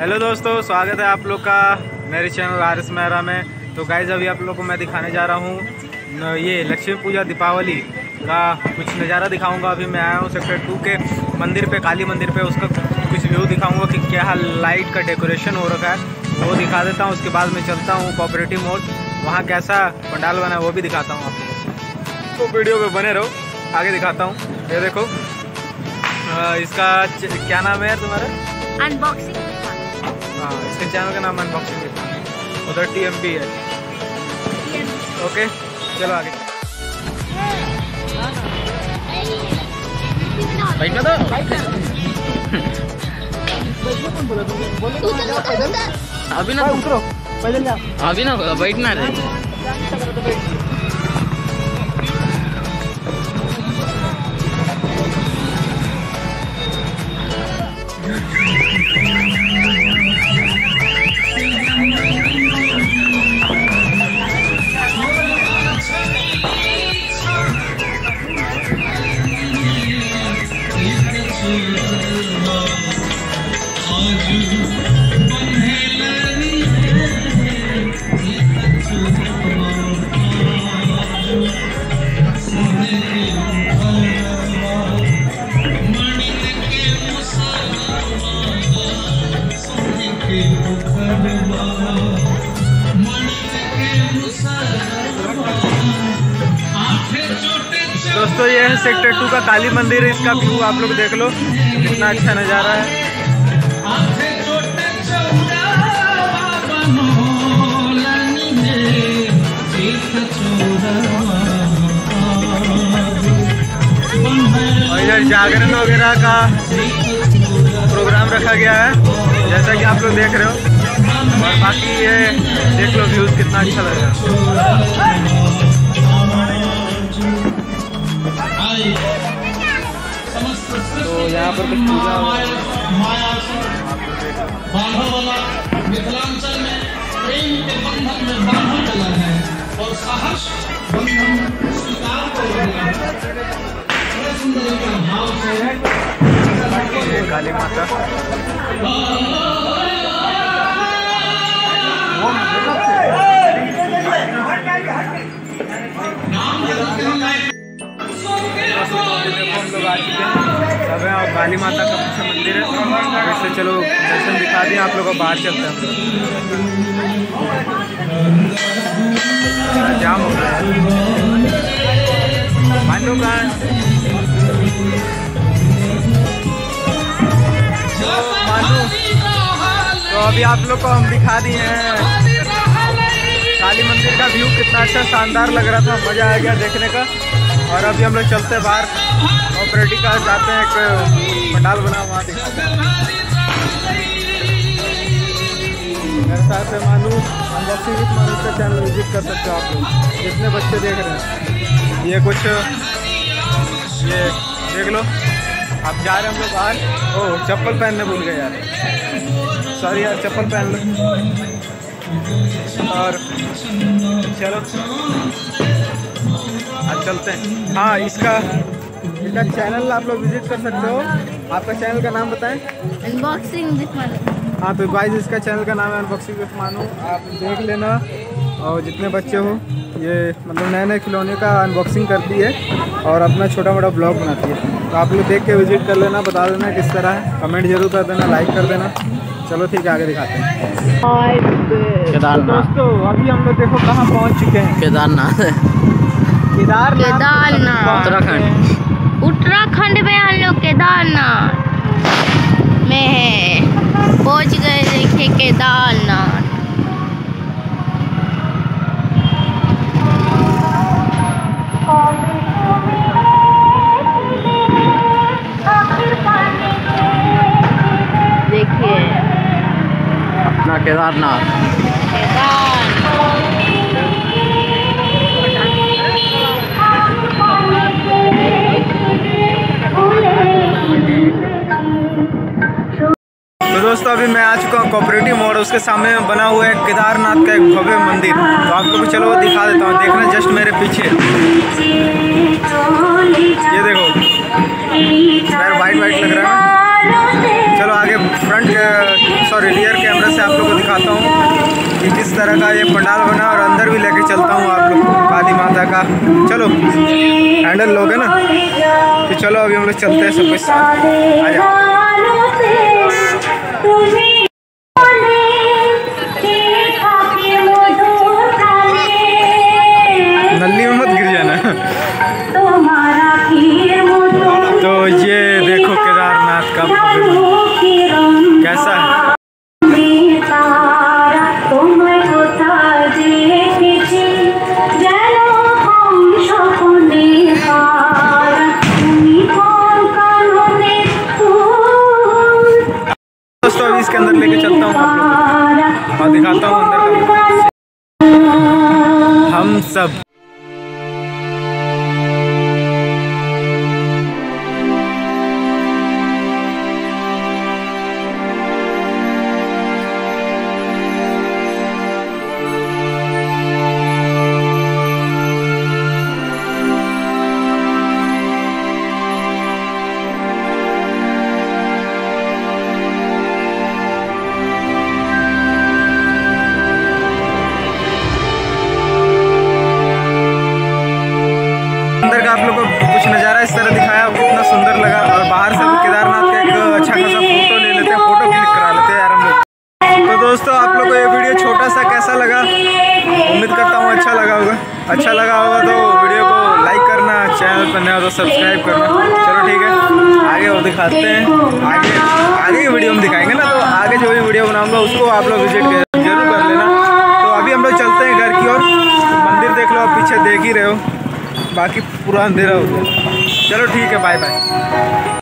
Hello दोस्तों, स्वागत है आप लोग का मेरे चैनल आर एस मेहरा में। तो गाइज अभी आप लोग को मैं दिखाने जा रहा हूँ ये लक्ष्मी पूजा दीपावली का कुछ नज़ारा दिखाऊंगा। अभी मैं आया हूँ सेक्टर 2 के मंदिर पे, काली मंदिर पे, उसका कुछ व्यू दिखाऊंगा कि क्या लाइट का डेकोरेशन हो रखा है वो दिखा देता हूँ। उसके बाद मैं चलता हूँ कोऑपरेटिव मोड, वहाँ कैसा पंडाल बना है वो भी दिखाता हूँ आपको। तो वीडियो में बने रहो, आगे दिखाता हूँ। ये देखो इसका क्या नाम है तुम्हारा? अनबॉक्सिंग। हाँ, इसके चैनल का नाम अनबॉक्सिंग दिस मान, उधर TMP है। ओके चलो आगे। अभी ना उतरो, अभी ना बैठना है। दोस्तों ये है सेक्टर 2 का काली मंदिर, इसका व्यू आप लोग देख लो कितना अच्छा नज़ारा है। और इधर जागरण वगैरह का प्रोग्राम रखा गया है जैसा कि आप लोग देख रहे हो। और बाकी ये देख लो व्यूज कितना अच्छा लग रहा है। तो यहाँ पर कुछ पूजा काली माता। अब काली माता का पीछे मंदिर है, वैसे चलो दर्शन दिखा दें आप लोगों को। बाहर चलते हैं, जाम हो रहा है मानो का। तो अभी आप लोग को हम दिखा दिए हैं काली मंदिर का व्यू, कितना अच्छा शानदार लग रहा था, मज़ा आ गया देखने का। और अभी हम लोग चलते हैं बाहर, ऑपरेटिव का जाते हैं, एक पंडाल बना वहाँ दिखाते हैं। मेरे साथ है मानू, अनबॉक्सिंग दिस मान का चैनल विजिट कर सकते हो आप लोग जितने बच्चे देख रहे हैं। ये कुछ ये देख लो, आप जा रहे हैं हम लोग बाहर। ओह चप्पल पहनने भूल गए यार, सॉरी यार, चप्पल पहन लो। और चलो आप चलते हैं। हाँ, इसका चैनल आप लोग विजिट कर सकते हो। आपका चैनल का नाम बताएं? अनबॉक्सिंग दिस मान। हाँ तो गाइस इसका चैनल का नाम है अनबॉक्सिंग दिस मान, आप देख लेना। और जितने बच्चे हो ये मतलब नए नए खिलौने का अनबॉक्सिंग करती है और अपना छोटा मोटा ब्लॉग बनाती है, तो आप लोग देख के विजिट कर लेना, बता देना किस तरह है, कमेंट जरूर कर देना, लाइक कर देना। चलो ठीक है आगे दिखाते हैं। केदारनाथ। दोस्तों अभी हम लोग देखो कहाँ पहुँच चुके हैं, केदारनाथ उत्तराखंड में। हम लोग केदारनाथ में है, पहुंच गए। देखिए केदारनाथ, देखिए अपना केदारनाथ। दोस्तों अभी मैं आ चुका हूँ कोऑपरेटिव मोड, उसके सामने बना हुआ है केदारनाथ का एक भव्य मंदिर, तो आप लोग चलो वो दिखा देता हूँ। देखना जस्ट मेरे पीछे ये देखो, वाइट वाइट लग रहा है। चलो आगे front front sorry rear camera से आप लोगों को दिखाता हूँ कि किस तरह का ये पंडाल बना और अंदर भी लेके चलता हूँ आप लोग काली माता का। चलो हैंडल लोगे ना, तो चलो अभी हम लोग चलते हैं सबके साथ, आ जाओ। तो ये देखो केदारनाथ का कैसा है। दोस्तों अभी इसके अंदर लेके चलता हूँ आप लोगों को और दिखाता हूँ अंदर का हम सब। आप लोगों को कुछ नज़ारा इस तरह दिखाया, कितना सुंदर लगा। और बाहर से केदारनाथ का एक अच्छा खासा फोटो ले लेते हैं, फोटो क्लिक करा लेते हैं यार हम लोग। तो दोस्तों आप लोगों को ये वीडियो छोटा सा कैसा लगा, उम्मीद करता हूँ अच्छा लगा होगा। अच्छा लगा होगा तो वीडियो को लाइक करना, चैनल पर नया हो तो सब्सक्राइब करना। चलो ठीक है, आगे और दिखाते हैं, आगे आगे वीडियो हम दिखाएंगे ना, तो आगे जो भी वीडियो बनाऊँगा उसको आप लोग विजिट जरूर कर लेना। तो अभी हम लोग चलते हैं घर की ओर। मंदिर देख लो आप पीछे, देख ही रहे हो, बाकी पूरा अंधेरा हो गया। चलो ठीक है, बाय बाय।